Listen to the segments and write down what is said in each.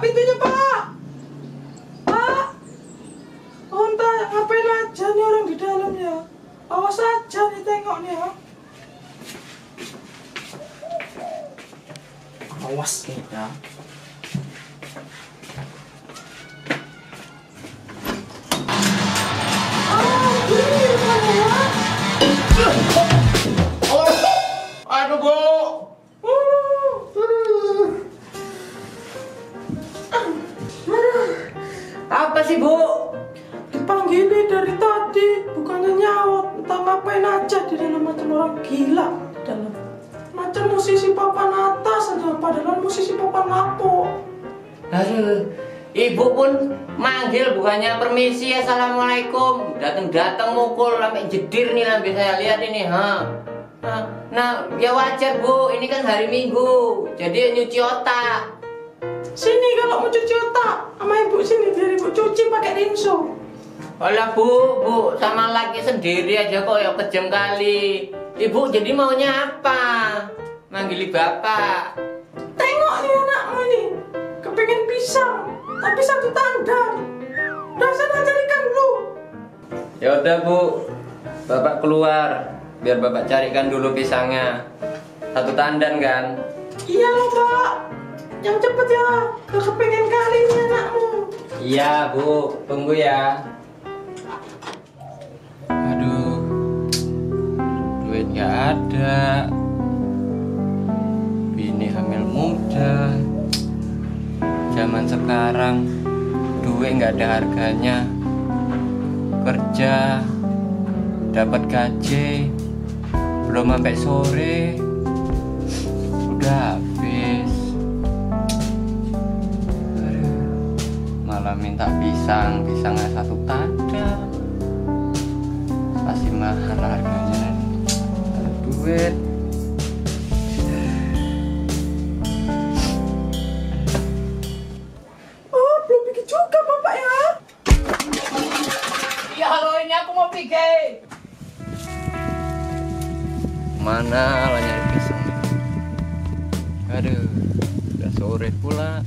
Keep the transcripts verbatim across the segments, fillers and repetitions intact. Pak, pintunya Pak. Pak. Oh, entah ngapain aja nih orang di dalam ya. Awas aja nih, tengok nih ya. Awas nih ya. Apa sih, Bu? Dipanggilin dari tadi, bukannya nyaut, entah ngapain aja di dalam, macam orang gila di dalam. Macam musisi papan atas aja, padahal musisi papan lapo. Aduh, ibu pun manggil bukannya permisi, assalamualaikum. Datang-datang mukul sampai jedir nih lambe saya lihat ini, ha. Nah, ya wajar, Bu. Ini kan hari Minggu. Jadi nyuci otak. Sini kalau mau cuci otak sama ibu, sini biar ibu cuci pakai rinso. Alah bu, bu sama laki sendiri aja kok ya, kejam kali. Ibu jadi maunya apa? Manggili bapak. Tengok nih anakmu ini, kepengen pisang, tapi satu tanda. Dasar carikan dulu. Ya udah bu, bapak keluar, biar bapak carikan dulu pisangnya. Satu tandan kan? Iya loh pak. Yang cepet ya, gak kepengen kali ini anakmu. Iya bu, tunggu ya. Aduh, duit gak ada. Bini hamil muda. Zaman sekarang, duit gak ada harganya. Kerja, dapat gaji, belum sampai sore, udah habis. Malah minta pisang, pisangnya satu tanda. Pasti mahal harganya. Ada duit. Oh, belum pergi juga bapak ya? Ya halo, ini aku mau pergi. Mana lah nyari pisang? Aduh, udah sore pula.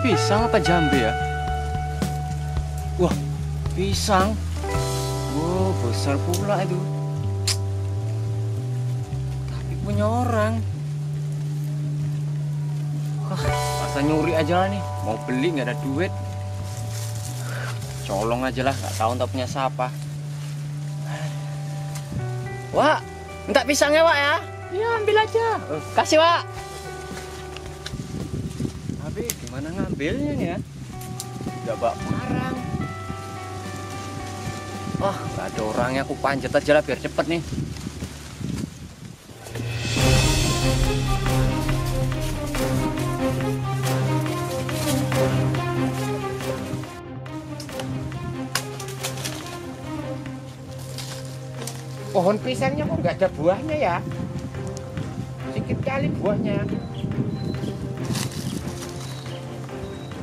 Pisang apa jambe ya? Wah, pisang. Wow, besar pula itu. Tapi punya orang. Wah, masa nyuri aja lah nih. Mau beli nggak ada duit. Colong aja lah, nggak tahu entah punya siapa. Wak, minta pisangnya Wak ya? Iya, ambil aja. Kasih Wak. Tapi gimana ngambilnya nih ya? Gak bak parang. Wah, gak ada orangnya, aku panjat aja lah biar cepet nih. Pohon pisangnya kok gak ada buahnya ya? Sedikit kali buahnya.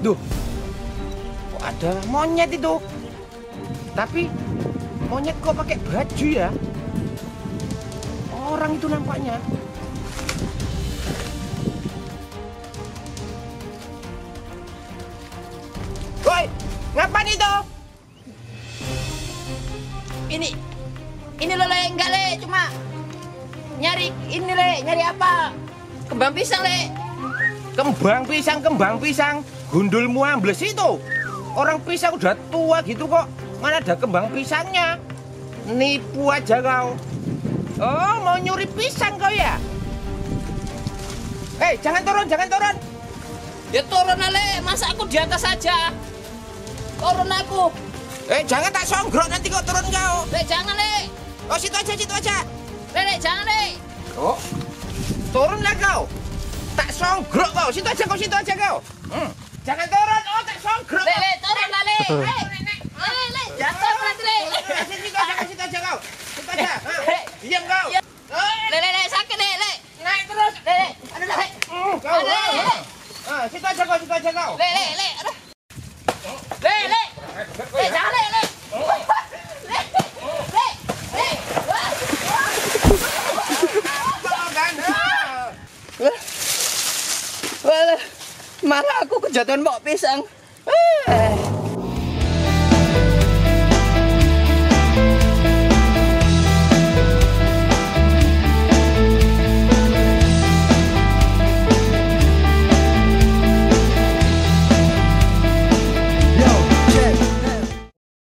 Duh, kok ada monyet itu? Tapi monyet kok pakai baju ya? Orang itu nampaknya. Woi, ngapain itu? Ini, ini lo le, enggak le, cuma nyari ini le, nyari apa? Kembang pisang le. Kembang pisang, kembang pisang. Gundulmu ambles itu. Orang pisang udah tua gitu kok. Mana ada kembang pisangnya. Nipu aja kau. Oh, mau nyuri pisang kau ya? Eh, hey, jangan turun, jangan turun. Ya turun ale, masa aku di atas aja. Turun aku. Eh, hey, jangan tak songgrok nanti kok turun kau. Eh, hey, jangan le. Oh, situ aja, situ aja. Le, le jangan le. Oh, turunlah kau. Tak songgrok kau, situ aja kau, situ aja kau. Hmm. Jangan turun, oh tak songgrok. Lele, turun lah le. Hei, lele, jatuh nanti le. Sini kau, situ aja kau, situ aja. Diam kau. Lele, lele sakit lele. Naik terus. Lele, aduh lah. Kau, ah, situ aja kau, situ aja kau. Lele, lele, aduh. Lele, lele jangan lele. Lele, lele, lele. Malah aku kejatuhan pok pisang.